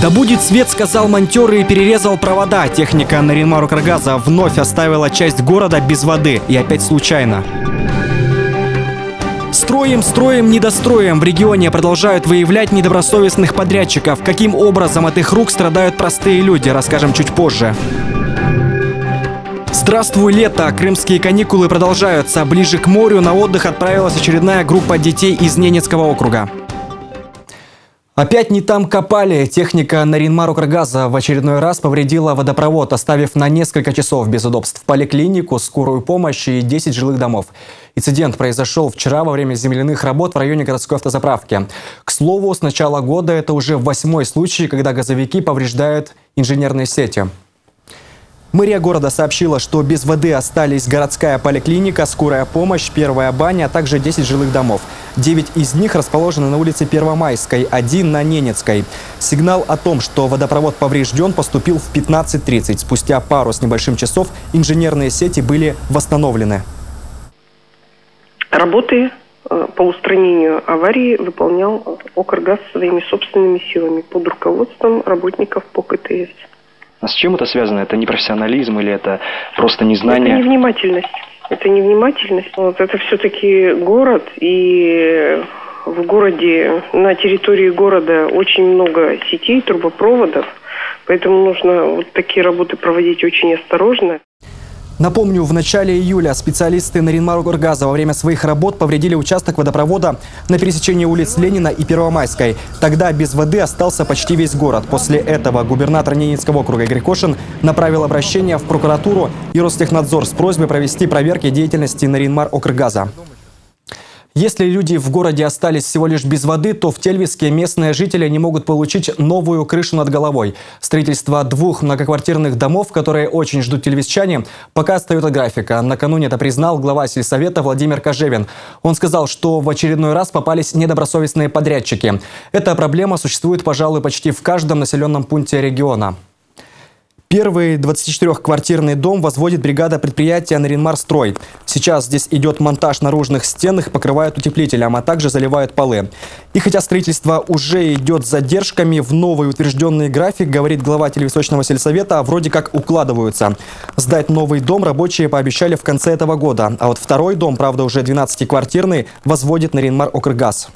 Да будет свет, сказал монтёр и перерезал провода. Техника Нарьян-Марокргаза вновь оставила часть города без воды. И опять случайно. Строим, строим, недостроим. В регионе продолжают выявлять недобросовестных подрядчиков. Каким образом от их рук страдают простые люди, расскажем чуть позже. Здравствуй, лето! Крымские каникулы продолжаются. Ближе к морю на отдых отправилась очередная группа детей из Ненецкого округа. Опять не там копали. Техника Нарьян-Марокргаза в очередной раз повредила водопровод, оставив на несколько часов без удобств поликлинику, скорую помощь и 10 жилых домов. Инцидент произошел вчера во время земляных работ в районе городской автозаправки. К слову, с начала года это уже 8-й случай, когда газовики повреждают инженерные сети. Мэрия города сообщила, что без воды остались городская поликлиника, скорая помощь, первая баня, а также 10 жилых домов. 9 из них расположены на улице Первомайской, 1 на Ненецкой. Сигнал о том, что водопровод поврежден, поступил в 15:30. Спустя пару с небольшим часов инженерные сети были восстановлены. Работы по устранению аварии выполнял ОКРГАЗ своими собственными силами под руководством работников по КТС. А с чем это связано? Это непрофессионализм или это просто незнание? Это невнимательность. Это невнимательность. Вот, это все-таки город, и в городе, на территории города очень много сетей, трубопроводов, поэтому нужно вот такие работы проводить очень осторожно. Напомню, в начале июля специалисты Нарьян-Марокргаза во время своих работ повредили участок водопровода на пересечении улиц Ленина и Первомайской. Тогда без воды остался почти весь город. После этого губернатор Ненецкого округа Игорь Кошин направил обращение в прокуратуру и Ростехнадзор с просьбой провести проверки деятельности Нарьян-Марокргаза. Если люди в городе остались всего лишь без воды, то в Тельвиске местные жители не могут получить новую крышу над головой. Строительство 2 многоквартирных домов, которые очень ждут тельвисчане, пока отстает от графика. Накануне это признал глава сельсовета Владимир Кожевин. Он сказал, что в очередной раз попались недобросовестные подрядчики. Эта проблема существует, пожалуй, почти в каждом населенном пункте региона. Первый 24-квартирный дом возводит бригада предприятия «Наринмар-Строй». Сейчас здесь идет монтаж наружных стен, их покрывают утеплителем, а также заливают полы. И хотя строительство уже идет с задержками, в новый утвержденный график, говорит глава Тельвисочного сельсовета, вроде как укладываются. Сдать новый дом рабочие пообещали в конце этого года. А вот второй дом, правда уже 12-квартирный, возводит Нарьян-Марокргаза.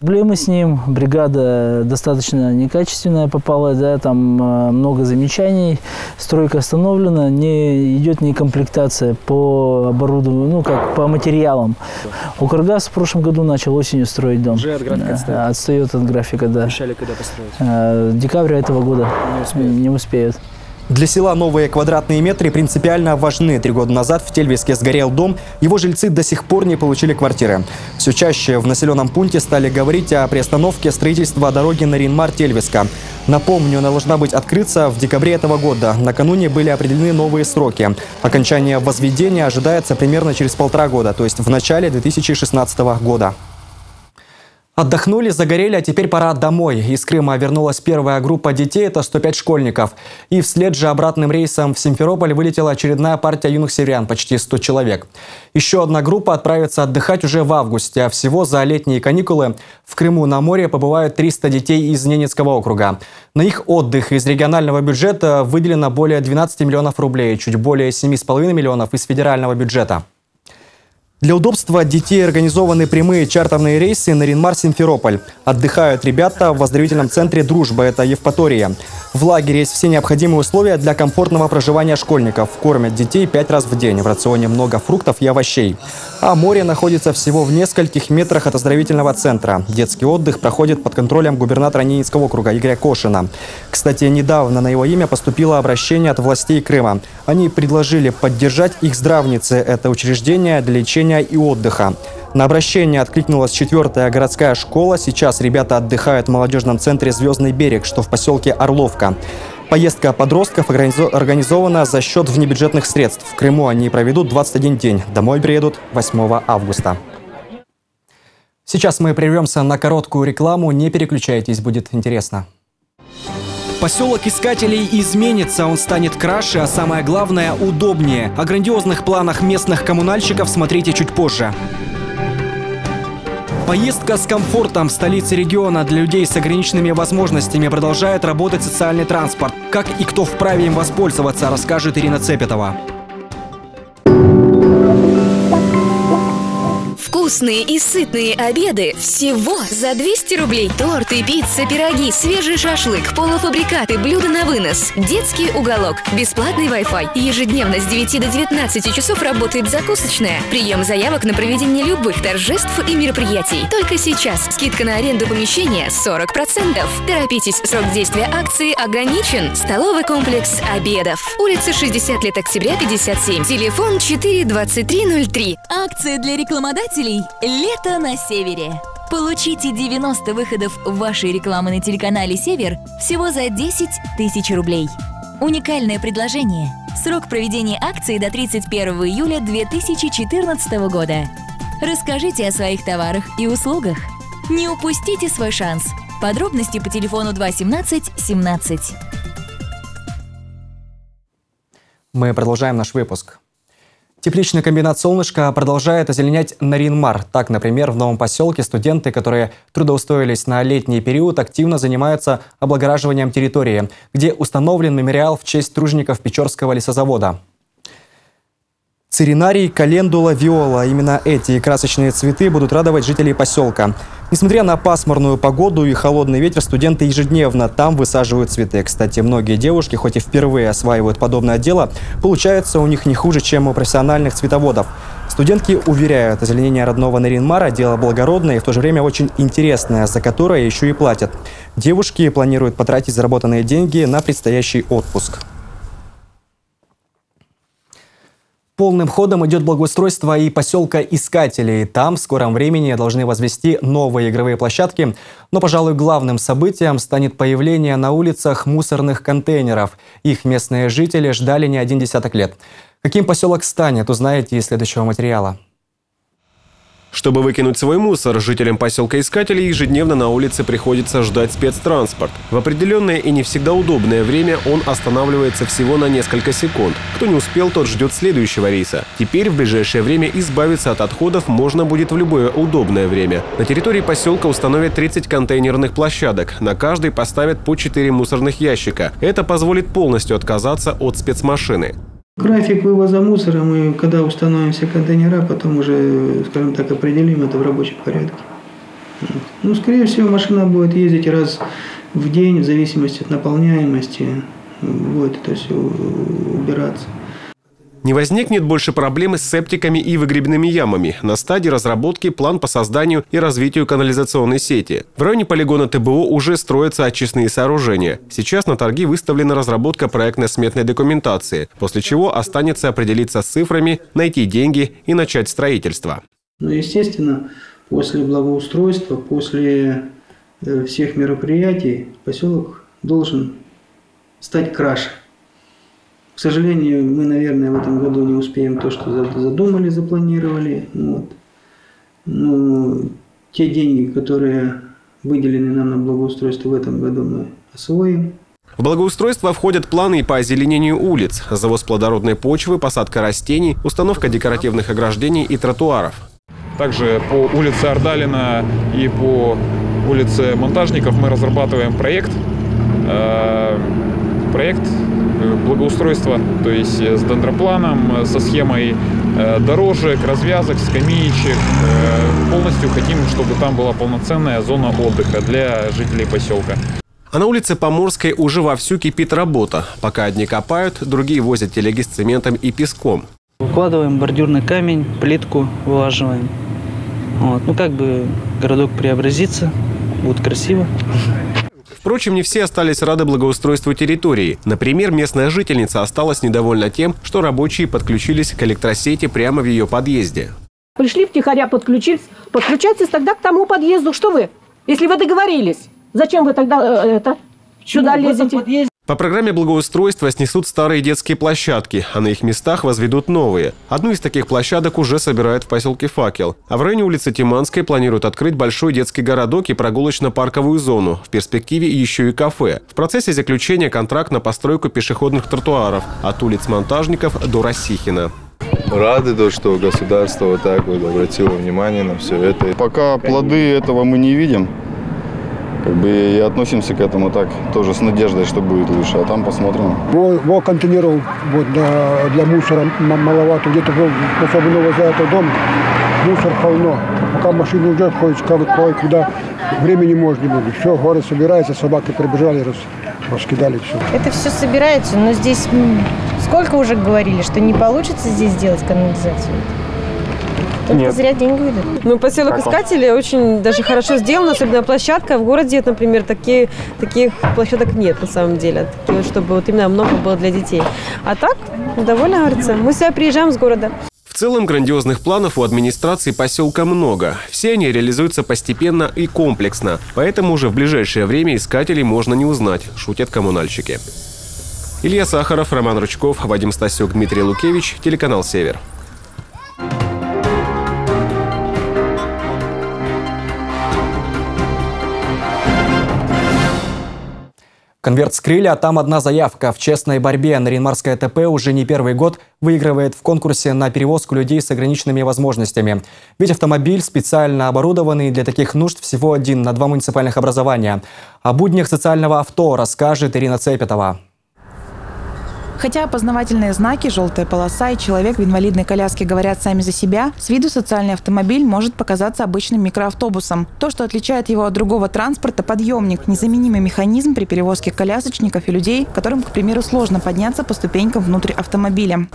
Проблемы с ним, бригада достаточно некачественная попала, да, там много замечаний, стройка остановлена, не идет некомплектация по оборудованию, ну как по материалам. Укргаз в прошлом году начал осенью строить дом. Уже от графика отстает. Отстает от графика, да. Решали, когда построить? Декабря этого года не успеют. Для села новые квадратные метры принципиально важны. 3 года назад в Тельвиске сгорел дом, его жильцы до сих пор не получили квартиры. Все чаще в населенном пункте стали говорить о приостановке строительства дороги Наринмар-Тельвиска. Напомню, она должна быть открыта в декабре этого года. Накануне были определены новые сроки. Окончание возведения ожидается примерно через 1,5 года, то есть в начале 2016 года. Отдохнули, загорели, а теперь пора домой. Из Крыма вернулась первая группа детей, это 105 школьников. И вслед же обратным рейсом в Симферополь вылетела очередная партия юных северян, почти 100 человек. Еще одна группа отправится отдыхать уже в августе, а всего за летние каникулы в Крыму на море побывают 300 детей из Ненецкого округа. На их отдых из регионального бюджета выделено более 12 миллионов рублей, чуть более 7,5 миллионов из федерального бюджета. Для удобства детей организованы прямые чартерные рейсы на Ринмар-Симферополь. Отдыхают ребята в оздоровительном центре «Дружба», это Евпатория. В лагере есть все необходимые условия для комфортного проживания школьников. Кормят детей 5 раз в день. В рационе много фруктов и овощей. А море находится всего в нескольких метрах от оздоровительного центра. Детский отдых проходит под контролем губернатора Ненецкого округа Игоря Кошина. Кстати, недавно на его имя поступило обращение от властей Крыма. Они предложили поддержать их здравницы. Это учреждение для лечения и отдыха. На обращение откликнулась 4-я городская школа. Сейчас ребята отдыхают в молодежном центре «Звездный берег», что в поселке Орловка. Поездка подростков организована за счет внебюджетных средств. В Крыму они проведут 21 день. Домой приедут 8 августа. Сейчас мы прервемся на короткую рекламу. Не переключайтесь, будет интересно. Поселок Искателей изменится, он станет краше, а самое главное – удобнее. О грандиозных планах местных коммунальщиков смотрите чуть позже. Поездка с комфортом в столице региона. Для людей с ограниченными возможностями продолжает работать социальный транспорт. Как и кто вправе им воспользоваться, расскажет Ирина Цепетова. Вкусные и сытные обеды всего за 200 рублей. Торты, пицца, пироги, свежий шашлык, полуфабрикаты, блюда на вынос, детский уголок, бесплатный Wi-Fi. Ежедневно с 9 до 19 часов работает закусочная. Прием заявок на проведение любых торжеств и мероприятий. Только сейчас скидка на аренду помещения 40%. Торопитесь, срок действия акции ограничен. Столовый комплекс «Обедов». Улица 60 лет октября, 57. Телефон 42303. Акция для рекламодателей «Лето на Севере». Получите 90 выходов вашей рекламы на телеканале «Север» всего за 10 тысяч рублей. Уникальное предложение. Срок проведения акции до 31 июля 2014 года. Расскажите о своих товарах и услугах. Не упустите свой шанс. Подробности по телефону 217 17. Мы продолжаем наш выпуск. Тепличный комбинат «Солнышко» продолжает озеленять Нарьян-Мар. Так, например, в новом поселке студенты, которые трудоустроились на летний период, активно занимаются облагораживанием территории, где установлен мемориал в честь тружеников Печорского лесозавода. Циринарий, календула, виола. Именно эти красочные цветы будут радовать жителей поселка. Несмотря на пасмурную погоду и холодный ветер, студенты ежедневно там высаживают цветы. Кстати, многие девушки, хоть и впервые осваивают подобное дело, получается у них не хуже, чем у профессиональных цветоводов. Студентки уверяют, озеленение родного Нарьян-Мара – дело благородное и в то же время очень интересное, за которое еще и платят. Девушки планируют потратить заработанные деньги на предстоящий отпуск. Полным ходом идет благоустройство и поселка Искателей. Там в скором времени должны возвести новые игровые площадки. Но, пожалуй, главным событием станет появление на улицах мусорных контейнеров. Их местные жители ждали не один десяток лет. Каким поселок станет, узнаете из следующего материала. Чтобы выкинуть свой мусор, жителям поселка Искателей ежедневно на улице приходится ждать спецтранспорт. В определенное и не всегда удобное время он останавливается всего на несколько секунд. Кто не успел, тот ждет следующего рейса. Теперь в ближайшее время избавиться от отходов можно будет в любое удобное время. На территории поселка установят 30 контейнерных площадок. На каждой поставят по 4 мусорных ящика. Это позволит полностью отказаться от спецмашины. График вывоза мусора мы, когда установим все контейнера, потом уже, скажем так, определим это в рабочем порядке. Ну, скорее всего, машина будет ездить раз в день, в зависимости от наполняемости, будет это все убираться. Не возникнет больше проблемы с септиками и выгребными ямами. На стадии разработки план по созданию и развитию канализационной сети. В районе полигона ТБО уже строятся очистные сооружения. Сейчас на торги выставлена разработка проектно-сметной документации, после чего останется определиться с цифрами, найти деньги и начать строительство. Ну, естественно, после благоустройства, после всех мероприятий поселок должен стать краше. К сожалению, мы, наверное, в этом году не успеем то, что задумали, запланировали. Вот. Но те деньги, которые выделены нам на благоустройство в этом году, мы освоим. В благоустройство входят планы и по озеленению улиц, завоз плодородной почвы, посадка растений, установка декоративных ограждений и тротуаров. Также по улице Ардалина и по улице Монтажников мы разрабатываем проект. Проект благоустройства, то есть с дендропланом, со схемой дорожек, развязок, скамеечек. Полностью хотим, чтобы там была полноценная зона отдыха для жителей поселка. А на улице Поморской уже вовсю кипит работа. Пока одни копают, другие возят телеги с цементом и песком. Выкладываем бордюрный камень, плитку вылаживаем. Вот. Ну, как бы городок преобразится, будет красиво. Впрочем, не все остались рады благоустройству территории. Например, местная жительница осталась недовольна тем, что рабочие подключились к электросети прямо в ее подъезде. Пришли втихаря, подключились. Подключайтесь тогда к тому подъезду, что вы. Если вы договорились, зачем вы тогда сюда лезете? По программе благоустройства снесут старые детские площадки, а на их местах возведут новые. Одну из таких площадок уже собирают в поселке Факел. А в районе улицы Тиманской планируют открыть большой детский городок и прогулочно-парковую зону. В перспективе еще и кафе. В процессе заключения контракт на постройку пешеходных тротуаров от улиц Монтажников до Росихина. рады, то, что государство вот так вот обратило внимание на все это. Пока плоды этого мы не видим, как бы и относимся к этому так, тоже с надеждой, что будет лучше, а там посмотрим. Во контейнеров вот для мусора маловато, где-то особенно возле этого дома мусор полно. Пока машина уйдет, ходит, куда времени может не будет. Все, город собирается, собаки прибежали, раскидали все. Это все собирается, но здесь сколько уже говорили, что не получится здесь сделать канализацию? Только зря деньги уйдут. Ну, поселок Искателей очень даже хорошо сделан, особенно площадка. В городе, например, таких площадок нет на самом деле, такие, чтобы вот именно много было для детей. А так, довольно гордится. Мы сюда приезжаем с города. В целом, грандиозных планов у администрации поселка много. Все они реализуются постепенно и комплексно. Поэтому уже в ближайшее время искателей можно не узнать, шутят коммунальщики. Илья Сахаров, Роман Ручков, Вадим Стасек, Дмитрий Лукевич, телеканал «Север». Конверт вскрыли, а там одна заявка. В честной борьбе Нарьян-Марское ТП уже не первый год выигрывает в конкурсе на перевозку людей с ограниченными возможностями. Ведь автомобиль специально оборудованный для таких нужд всего один на 2 муниципальных образования. О буднях социального авто расскажет Ирина Цепетова. Хотя опознавательные знаки, желтая полоса и человек в инвалидной коляске говорят сами за себя, с виду социальный автомобиль может показаться обычным микроавтобусом. То, что отличает его от другого транспорта – подъемник, незаменимый механизм при перевозке колясочников и людей, которым, к примеру, сложно подняться по ступенькам внутрь автомобиля.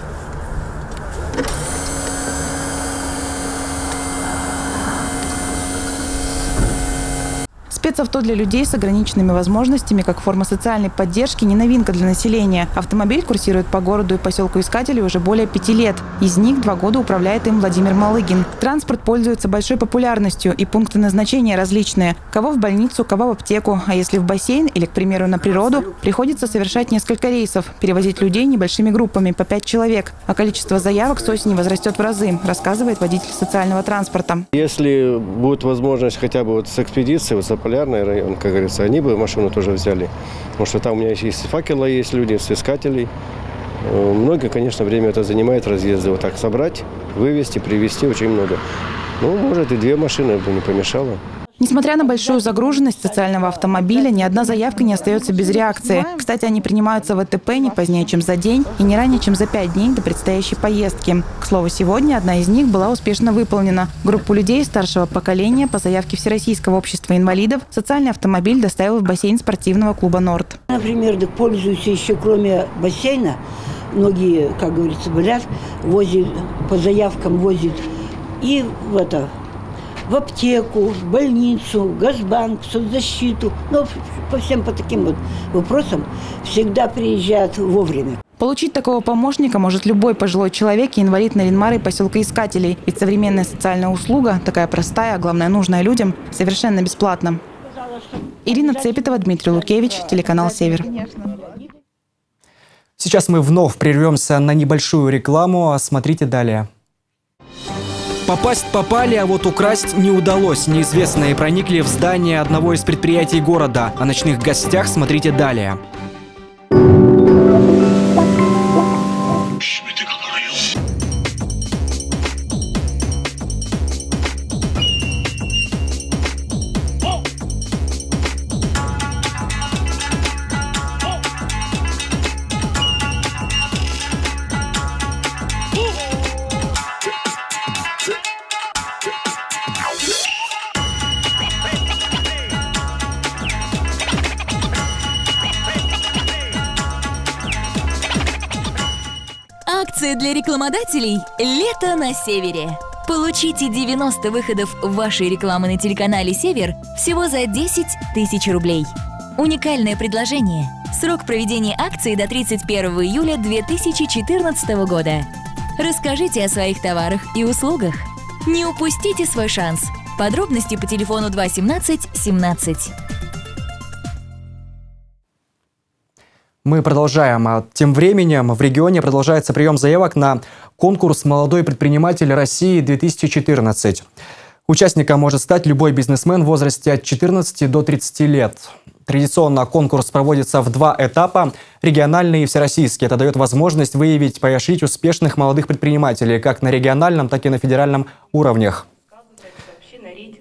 Спецавто для людей с ограниченными возможностями как форма социальной поддержки не новинка для населения. Автомобиль курсирует по городу и поселку Искателей уже более 5 лет. Из них 2 года управляет им Владимир Малыгин. Транспорт пользуется большой популярностью и пункты назначения различные. Кого в больницу, кого в аптеку. А если в бассейн или, к примеру, на природу, приходится совершать несколько рейсов, перевозить людей небольшими группами по 5 человек. А количество заявок с осени возрастет в разы, рассказывает водитель социального транспорта. Если будет возможность хотя бы вот с экспедиции, вот с район, как говорится, они бы машину тоже взяли. Потому что там у меня есть факела, есть люди с искателей. Много, конечно, время это занимает разъезды. Вот так собрать, вывести, привезти очень много. Ну, может, и 2 машины бы не помешало. Несмотря на большую загруженность социального автомобиля, ни одна заявка не остается без реакции. Кстати, они принимаются в АТП не позднее, чем за день и не ранее, чем за 5 дней до предстоящей поездки. К слову, сегодня одна из них была успешно выполнена. Группу людей старшего поколения по заявке Всероссийского общества инвалидов социальный автомобиль доставил в бассейн спортивного клуба «Норд». Например, пользуются еще кроме бассейна. Многие, как говорится, болят, возят, по заявкам возят и в это... в аптеку, в больницу, Газбанк, соцзащиту. Ну, по всем по таким вот вопросам всегда приезжают вовремя. Получить такого помощника может любой пожилой человек и инвалид Наринмара и поселка Искателей. Ведь современная социальная услуга, такая простая, а главное, нужная людям, совершенно бесплатна. Ирина Цепетова, Дмитрий Лукевич, телеканал «Север». Сейчас мы вновь прервемся на небольшую рекламу. Смотрите далее. Попасть попали, а вот украсть не удалось. Неизвестные проникли в здание одного из предприятий города. О ночных гостях смотрите далее. Для рекламодателей «Лето на Севере». Получите 90 выходов вашей рекламы на телеканале «Север» всего за 10 000 рублей. Уникальное предложение. Срок проведения акции до 31 июля 2014 года. Расскажите о своих товарах и услугах. Не упустите свой шанс. Подробности по телефону 217 17. Мы продолжаем. Тем временем в регионе продолжается прием заявок на конкурс «Молодой предприниматель России-2014». Участником может стать любой бизнесмен в возрасте от 14 до 30 лет. Традиционно конкурс проводится в два этапа – региональный и всероссийский. Это дает возможность выявить, поощрить успешных молодых предпринимателей как на региональном, так и на федеральном уровнях.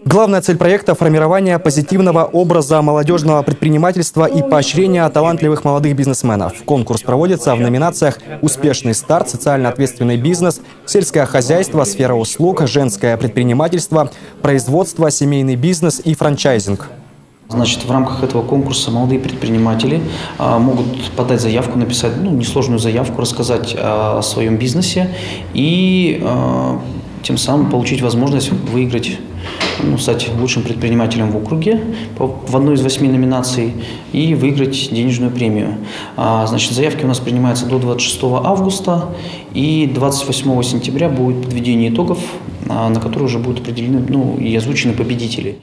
Главная цель проекта – формирование позитивного образа молодежного предпринимательства и поощрение талантливых молодых бизнесменов. Конкурс проводится в номинациях «Успешный старт», «Социально ответственный бизнес», «Сельское хозяйство», «Сфера услуг», «Женское предпринимательство», «Производство», «Семейный бизнес» и «Франчайзинг». Значит, в рамках этого конкурса молодые предприниматели могут подать заявку, написать несложную заявку, рассказать о своем бизнесе и тем самым получить возможность выиграть, стать лучшим предпринимателем в округе в одной из 8 номинаций и выиграть денежную премию. Значит, заявки у нас принимаются до 26 августа и 28 сентября будет подведение итогов, на которые уже будут определены и озвучены победители.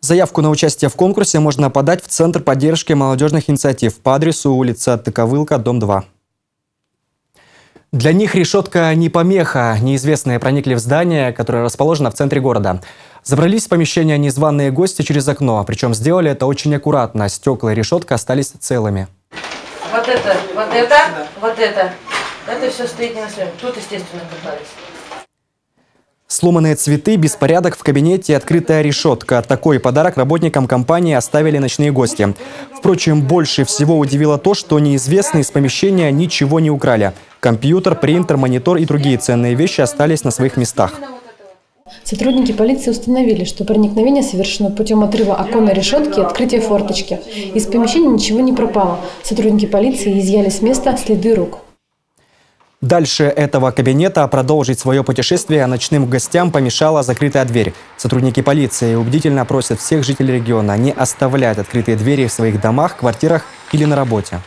Заявку на участие в конкурсе можно подать в Центр поддержки молодежных инициатив по адресу улица Токовылка, дом 2. Для них решетка не помеха. Неизвестные проникли в здание, которое расположено в центре города. Забрались в помещение незваные гости через окно. Причем сделали это очень аккуратно. Стекла и решетка остались целыми. Вот это. Это все стоит не на своем. Тут, естественно, попались. Сломанные цветы, беспорядок в кабинете и открытая решетка. Такой подарок работникам компании оставили ночные гости. Впрочем, больше всего удивило то, что неизвестные из помещения ничего не украли. Компьютер, принтер, монитор и другие ценные вещи остались на своих местах. Сотрудники полиции установили, что проникновение совершено путем отрыва оконной решетки и открытия форточки. Из помещения ничего не пропало. Сотрудники полиции изъяли с места следы рук. Дальше этого кабинета продолжить свое путешествие ночным гостям помешала закрытая дверь. Сотрудники полиции убедительно просят всех жителей региона не оставлять открытые двери в своих домах, квартирах или на работе.